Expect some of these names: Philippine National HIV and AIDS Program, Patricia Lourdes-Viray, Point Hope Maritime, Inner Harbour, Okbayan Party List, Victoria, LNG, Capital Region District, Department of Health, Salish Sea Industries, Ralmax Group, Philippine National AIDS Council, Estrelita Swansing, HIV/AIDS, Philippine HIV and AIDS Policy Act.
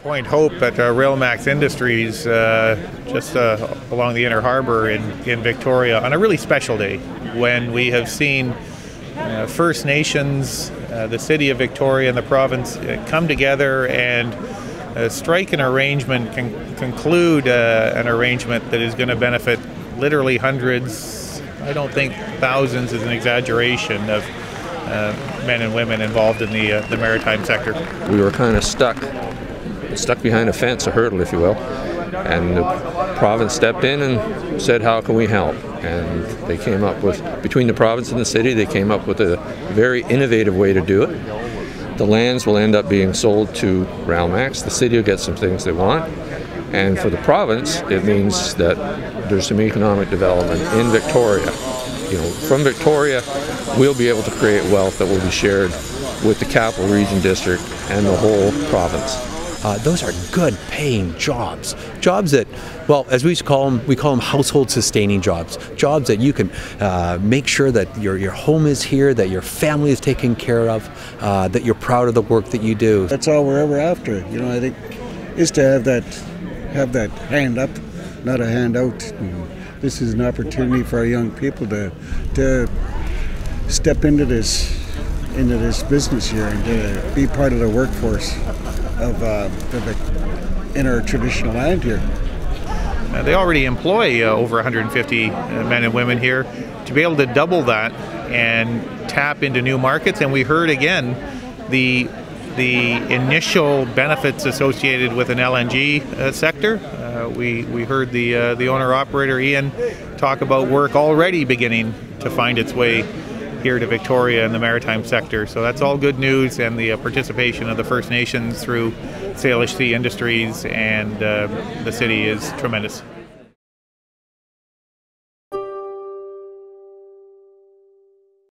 Point Hope at Ralmax Industries just along the Inner Harbour in Victoria on a really special day when we have seen First Nations, the City of Victoria and the province come together and strike an arrangement, conclude an arrangement that is going to benefit literally hundreds, I don't think thousands is an exaggeration, of men and women involved in the maritime sector. We were kind of stuck behind a fence, a hurdle, if you will, and the province stepped in and said, how can we help? And they came up with, between the province and the city, they came up with a very innovative way to do it. The lands will end up being sold to Ralmax, the city will get some things they want, and for the province it means that there's some economic development in Victoria. You know, from Victoria we'll be able to create wealth that will be shared with the Capital Region District and the whole province. Those are good paying jobs. Jobs that, well, as we call them, household sustaining jobs. Jobs that you can make sure that your home is here, that your family is taken care of, that you're proud of the work that you do. That's all we're ever after, you know, I think, is to have that hand up, not a hand out. This is an opportunity for our young people to step into this business here and to be part of the workforce of the inner traditional land here. They already employ over 150 men and women here. To be able to double that and tap into new markets, and we heard again the initial benefits associated with an LNG sector. We heard the owner-operator Ian talk about work already beginning to find its way here to Victoria in the maritime sector. So that's all good news, and the participation of the First Nations through Salish Sea Industries and the city is tremendous.